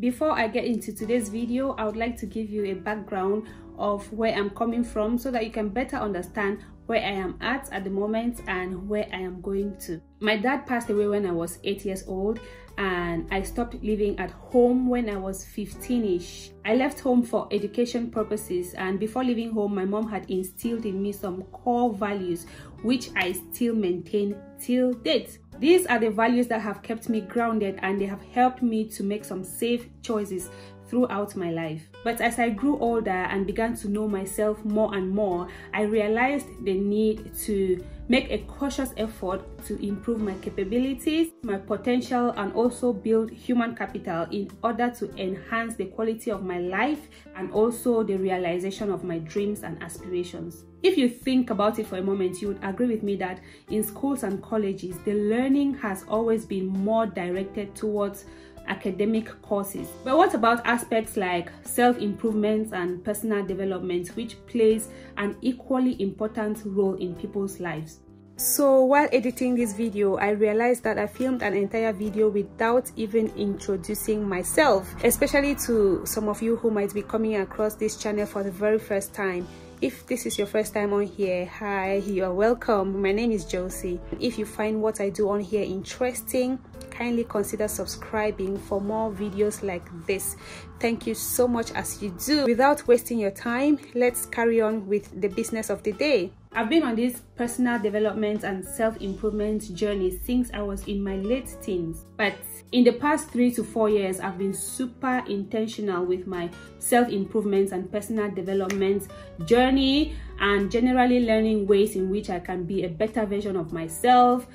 Before I get into today's video, I would like to give you a background of where I'm coming from so that you can better understand where I am at the moment and where I am going to. My dad passed away when I was 8 years old, and I stopped living at home when I was 15-ish. I left home for education purposes, and before leaving home, my mom had instilled in me some core values which I still maintain till date. These are the values that have kept me grounded, and they have helped me to make some safe choices throughout my life. But as I grew older and began to know myself more and more, I realized the need to make a cautious effort to improve my capabilities, my potential, and also build human capital in order to enhance the quality of my life and also the realization of my dreams and aspirations. If you think about it for a moment, you would agree with me that in schools and colleges, the learning has always been more directed towards academic courses. But what about aspects like self-improvement and personal development, which plays an equally important role in people's lives? So while editing this video, I realized that I filmed an entire video without even introducing myself, especially to some of you who might be coming across this channel for the very first time. If this is your first time on here, hi, you are welcome. My name is Joecy. If you find what I do on here interesting, kindly consider subscribing for more videos like this. Thank you so much as you do. Without wasting your time, let's carry on with the business of the day. I've been on this personal development and self-improvement journey since I was in my late teens. But in the past 3 to 4 years, I've been super intentional with my self-improvement and personal development journey, and generally learning ways in which I can be a better version of myself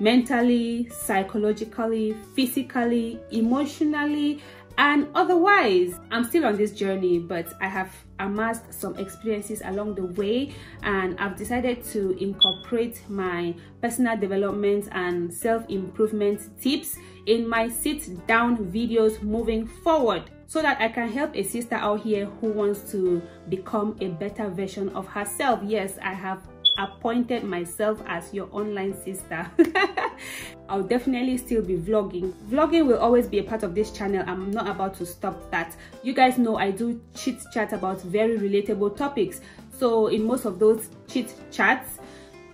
mentally, psychologically, physically, emotionally, and otherwise. I'm still on this journey, but I have amassed some experiences along the way, and I've decided to incorporate my personal development and self-improvement tips in my sit-down videos moving forward, so that I can help a sister out here who wants to become a better version of herself. Yes, I have appointed myself as your online sister. I'll definitely still be vlogging. Vlogging will always be a part of this channel. I'm not about to stop that. You guys know I do chit chat about very relatable topics. So in most of those chit chats,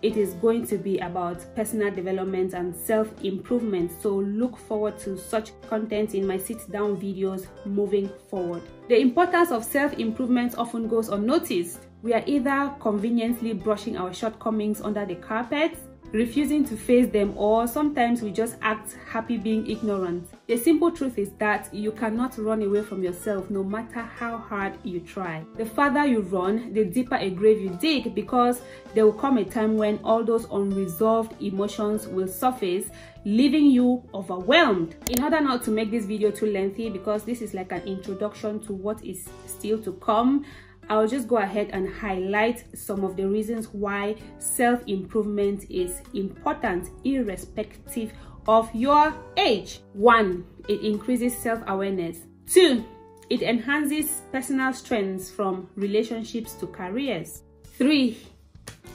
it is going to be about personal development and self-improvement. So look forward to such content in my sit-down videos moving forward. The importance of self-improvement often goes unnoticed. We are either conveniently brushing our shortcomings under the carpet, refusing to face them, or sometimes we just act happy being ignorant. The simple truth is that you cannot run away from yourself no matter how hard you try. The farther you run, the deeper a grave you dig, because there will come a time when all those unresolved emotions will surface, leaving you overwhelmed. In order not to make this video too lengthy, because this is like an introduction to what is still to come, I'll just go ahead and highlight some of the reasons why self-improvement is important irrespective of your age. 1. It increases self-awareness. 2. It enhances personal strengths from relationships to careers. 3.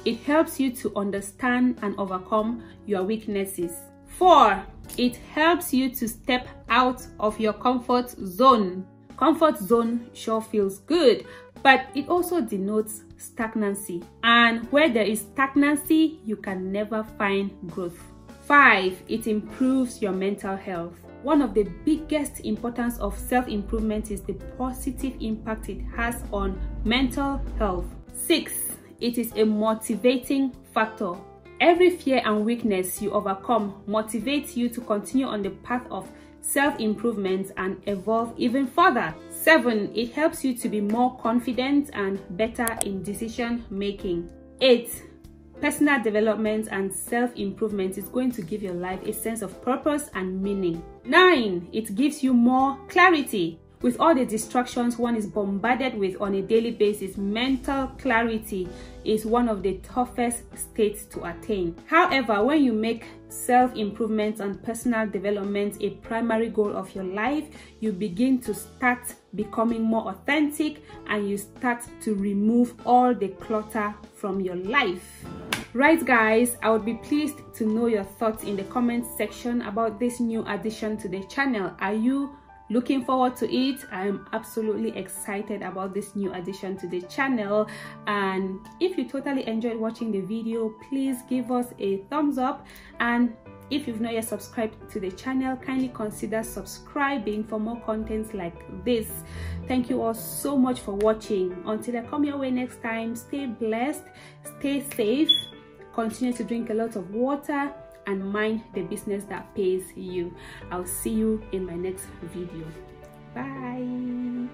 It helps you to understand and overcome your weaknesses. 4. It helps you to step out of your comfort zone. Comfort zone sure feels good, but it also denotes stagnancy. And where there is stagnancy, you can never find growth. 5. It improves your mental health. One of the biggest importance of self-improvement is the positive impact it has on mental health. 6. It is a motivating factor. Every fear and weakness you overcome motivates you to continue on the path of self-improvement and evolve even further. 7. It helps you to be more confident and better in decision making. 8. Personal development and self-improvement is going to give your life a sense of purpose and meaning. 9. It gives you more clarity. With all the distractions one is bombarded with on a daily basis, mental clarity is one of the toughest states to attain. However, when you make self-improvement and personal development a primary goal of your life, you begin to start becoming more authentic, and you start to remove all the clutter from your life. Right guys, I would be pleased to know your thoughts in the comments section about this new addition to the channel. Are you Looking forward to it. I'm absolutely excited about this new addition to the channel, and if you totally enjoyed watching the video, please give us a thumbs up, and if you've not yet subscribed to the channel, kindly consider subscribing for more contents like this. Thank you all so much for watching. Until I come your way next time, stay blessed, stay safe, continue to drink a lot of water, and mind the business that pays you. I'll see you in my next video. Bye.